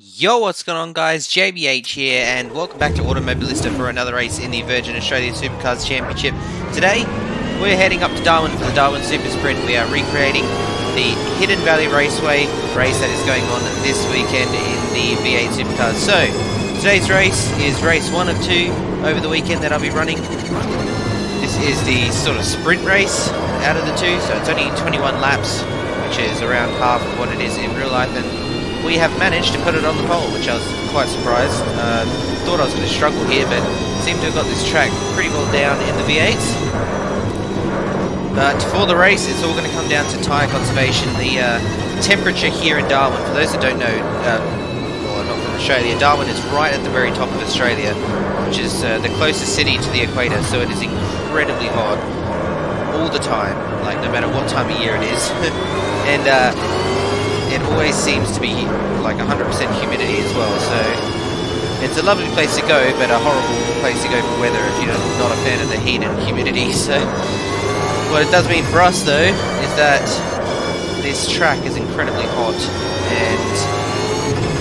Yo, what's going on guys, JBH here and welcome back to Automobilista for another race in the Virgin Australia Supercars Championship. Today we're heading up to Darwin for the Darwin Super Sprint. We are recreating the Hidden Valley Raceway race that is going on this weekend in the V8 Supercars. So today's race is race 1 of 2 over the weekend that I'll be running. This is the sort of sprint race out of the two, so it's only 21 laps, which is around half of what it is in real life, and we have managed to put it on the pole, which I was quite surprised. Thought I was going to struggle here, but seem to have got this track pretty well down in the V8s. But for the race, it's all going to come down to tyre conservation. The temperature here in Darwin, for those that don't know, or not from Australia, Darwin is right at the very top of Australia, which is the closest city to the equator, so it is incredibly hot all the time, like no matter what time of year it is. And it always seems to be like 100% humidity as well, so it's a lovely place to go, but a horrible place to go for weather if you're not a fan of the heat and humidity. So what it does mean for us though is that this track is incredibly hot and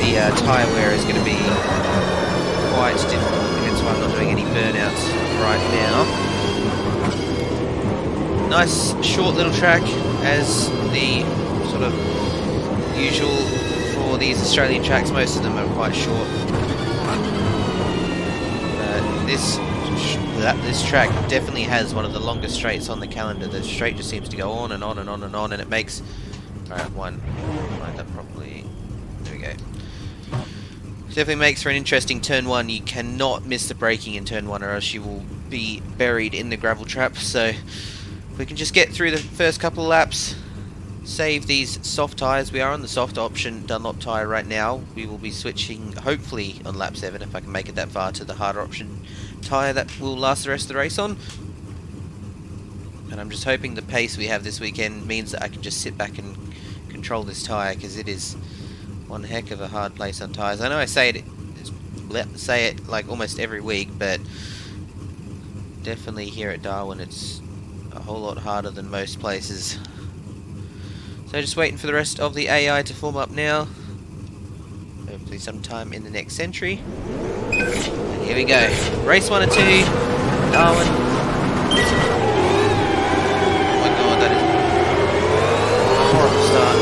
the tyre wear is going to be quite difficult, hence why I'm not doing any burnouts right now. Nice short little track, as the sort of usual for these Australian tracks, most of them are quite short. This track definitely has one of the longest straights on the calendar. The straight just seems to go on and on and on and on, and it makes... Alright, one. Lined up properly. There we go. Definitely makes for an interesting turn one. You cannot miss the braking in turn one, or else you will be buried in the gravel trap. So if we can just get through the first couple of laps, save these soft tyres. We are on the soft option Dunlop tyre right now. We will be switching, hopefully, on lap 7, if I can make it that far, to the harder option tyre that will last the rest of the race on. And I'm just hoping the pace we have this weekend means that I can just sit back and control this tyre, because it is one heck of a hard place on tyres. I know I say it like almost every week, but definitely here at Darwin it's a whole lot harder than most places. So just waiting for the rest of the AI to form up now. Hopefully sometime in the next century. And here we go. Race 1 or 2. Darwin. Oh my god, that is a horrible start.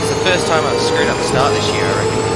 It's the first time I've screwed up the start this year, I reckon.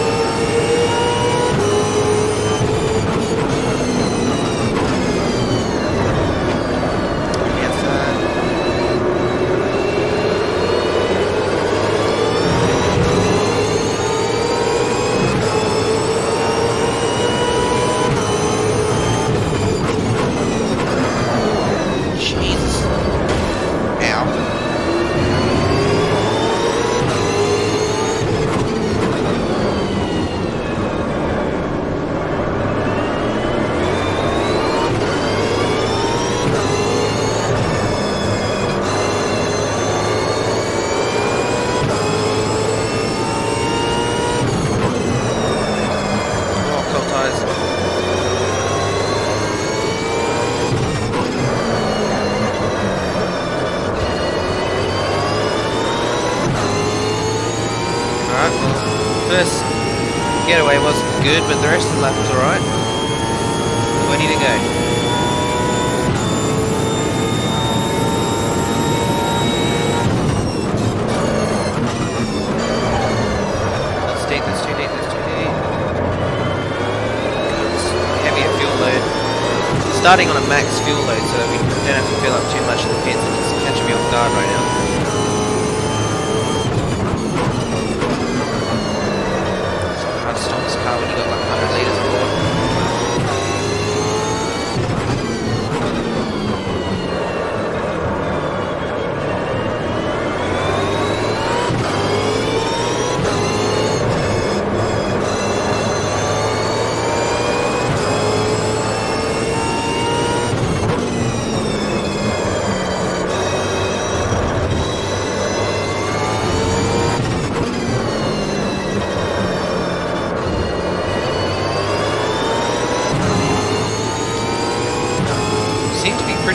First getaway wasn't good, but the rest of the lap was alright. 20 to go. That's deep, that's too deep, that's too deep. It's heavier fuel load. Starting on a max fuel load so that we don't have to fill up too much in the pits. It's catching me off guard right now. When you got like 100 litres of water.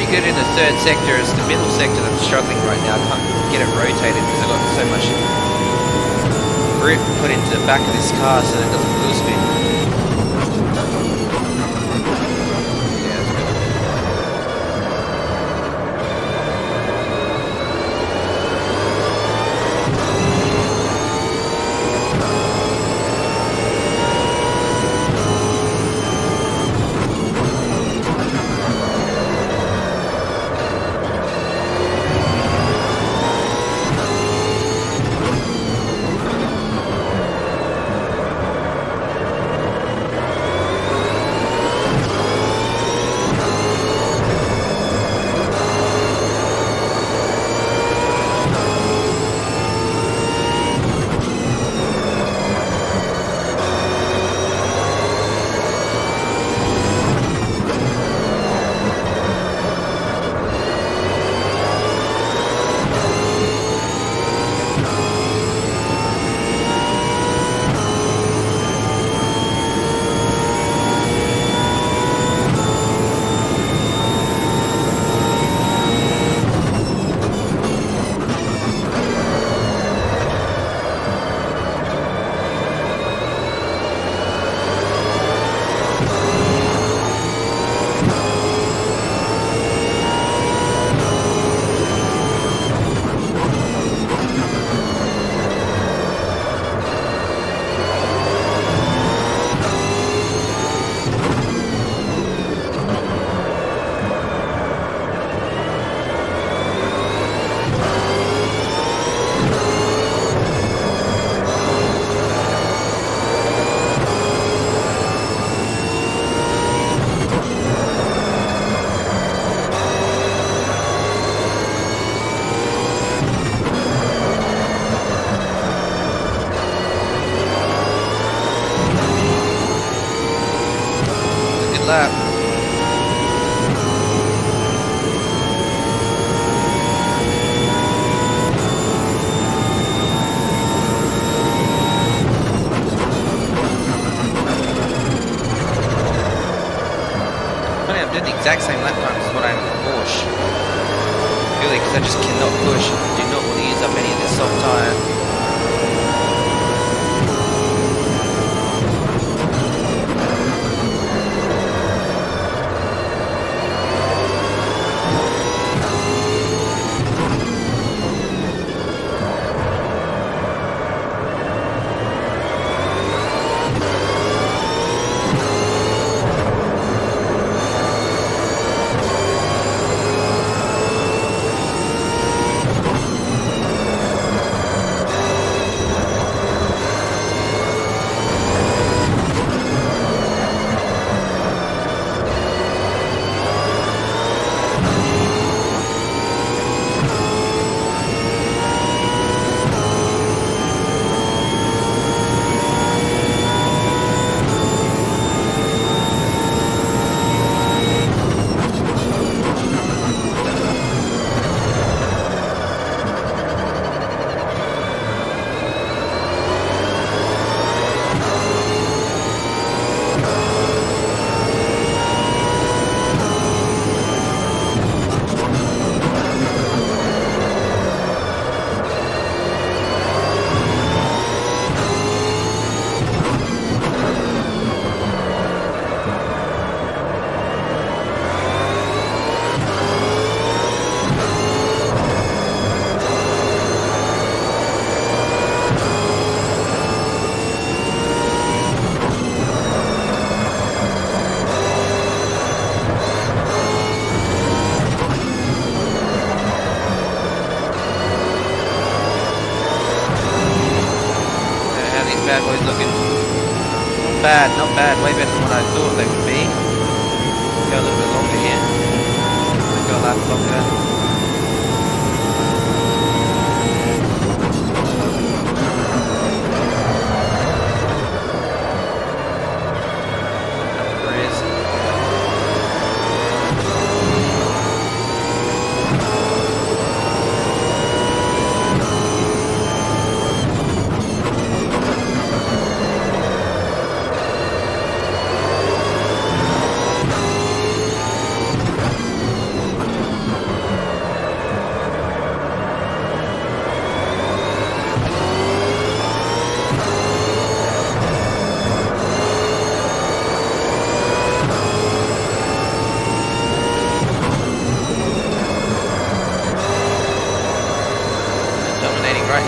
Good in the third sector. It's the middle sector that's struggling right now. I can't get it rotated because I've got so much grip put into the back of this car so that it doesn't lose me. Exact same lap time as what I am in the Porsche. Really, because I just cannot push. I do not want to use up any of this soft tyre.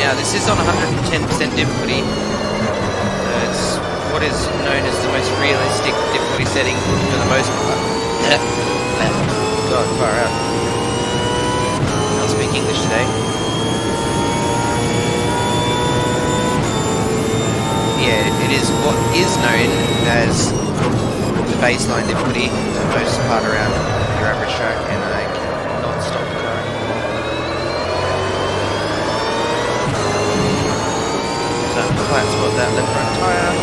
now. This is on 110% difficulty. It's what is known as the most realistic difficulty setting for the most part. God, far out. I'll speak English today. Yeah, it is what is known as the baseline difficulty for the most part around your average track, and I cannot stop the car. So I'm flying towards that left front tyre.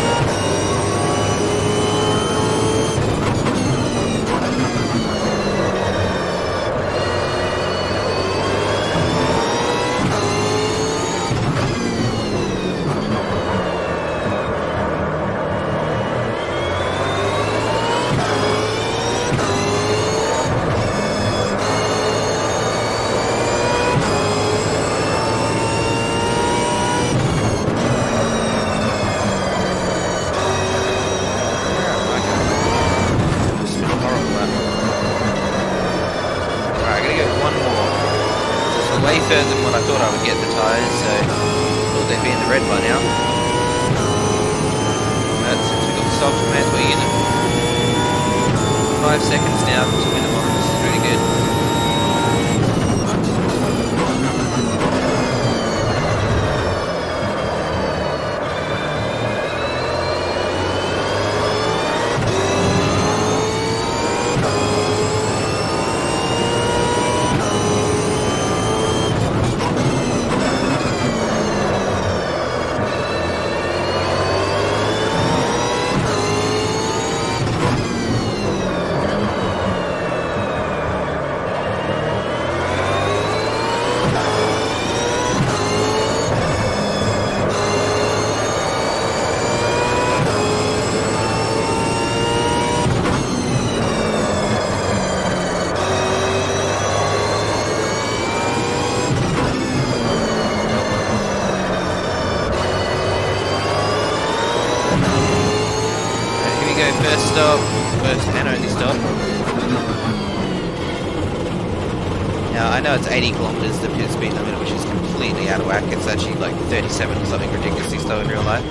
It's 80 kilometers the pit speed limit, which is completely out of whack. It's actually like 37 or something ridiculously slow in real life.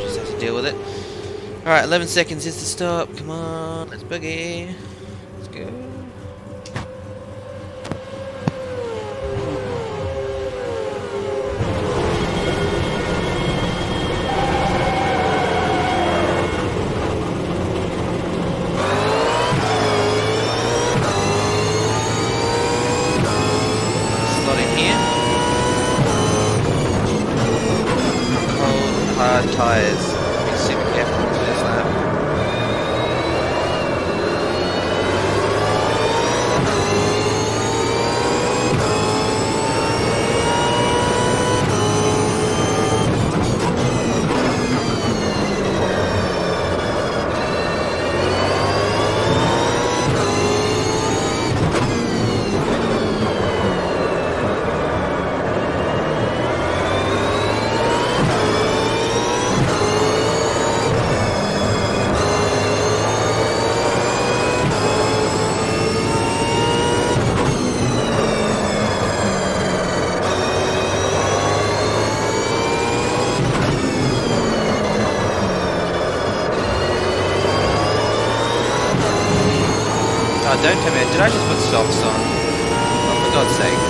Just have to deal with it. Alright, 11 seconds is the stop. Come on, let's boogie. Let's go. Don't tell me, did I just put socks on? Oh, for God's sake.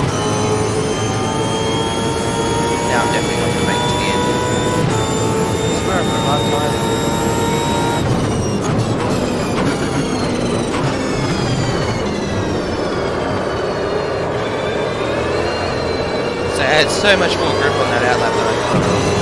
Now I'm definitely not going to make it to the end. I swear I put a hard time. So I had so much more grip on that outlap than I thought it was.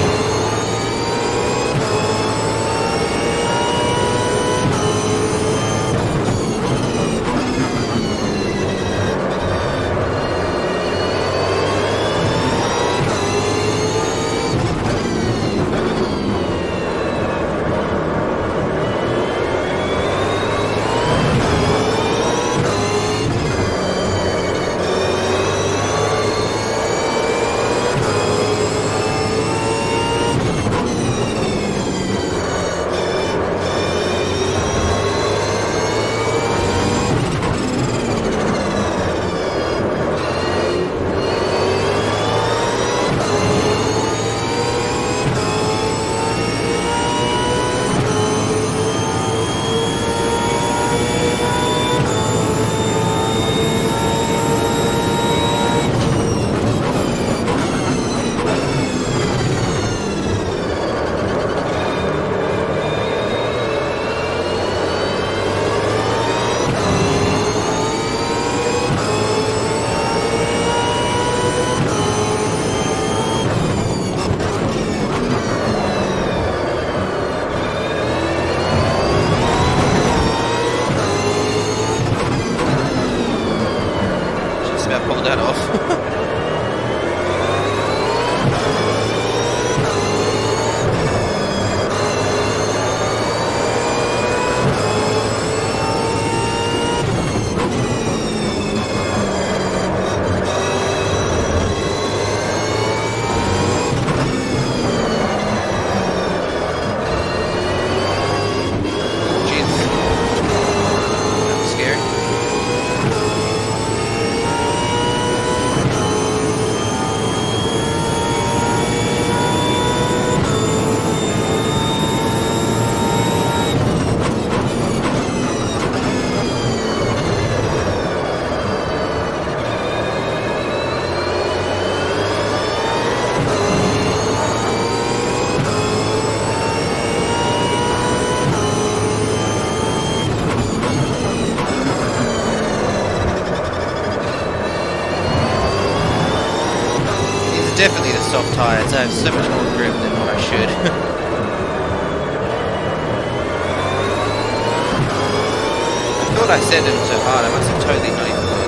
soft tyres. I have so much more grip than what I should. I thought I said it so hard, I must have totally not even looked.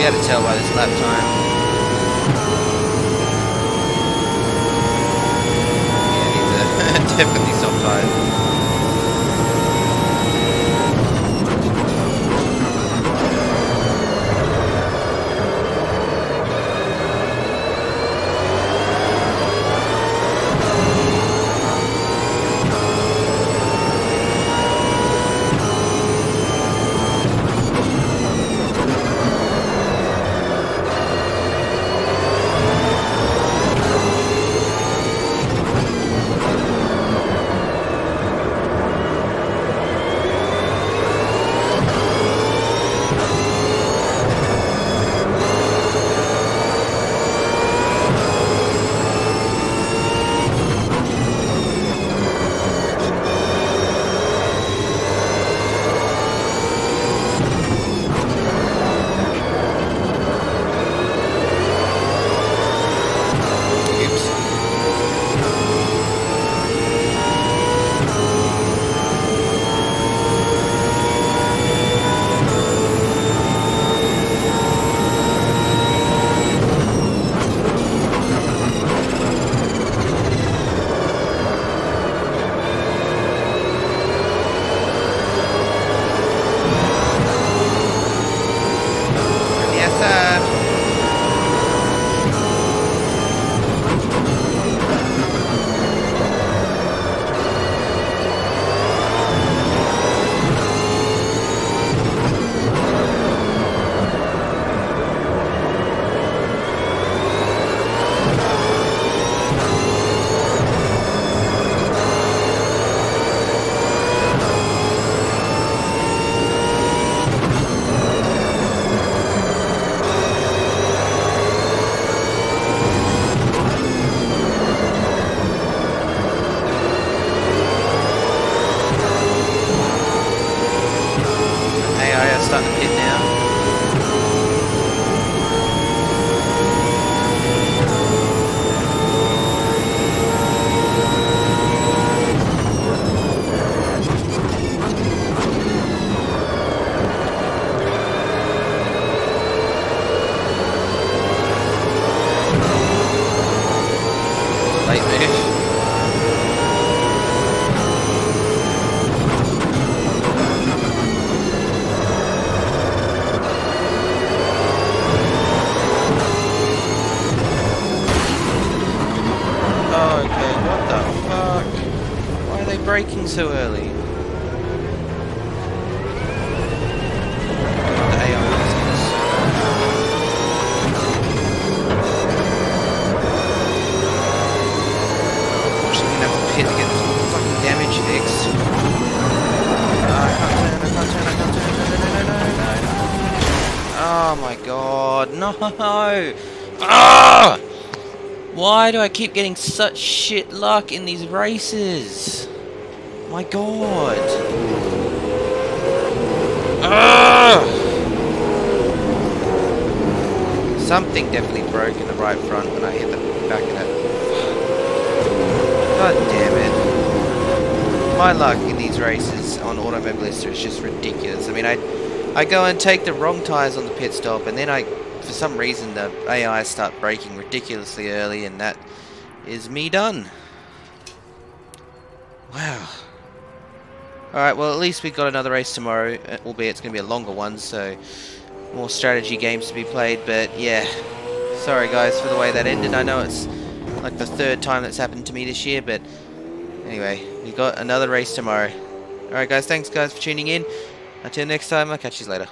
You had to tell by this lap time. Definitely soft tires. Breaking so early. Why do I keep getting such shit luck in these races? My God! Ugh! Something definitely broke in the right front when I hit the back of it. God damn it! My luck in these races on Automobilista is just ridiculous. I mean, I go and take the wrong tires on the pit stop, and then for some reason, the AI start braking ridiculously early, and that is me done. Wow. Alright, well at least we've got another race tomorrow, albeit it's going to be a longer one, so more strategy games to be played, but yeah. Sorry guys for the way that ended. I know it's like the third time that's happened to me this year, but anyway, we've got another race tomorrow. Alright guys, thanks guys for tuning in. Until next time, I'll catch you later.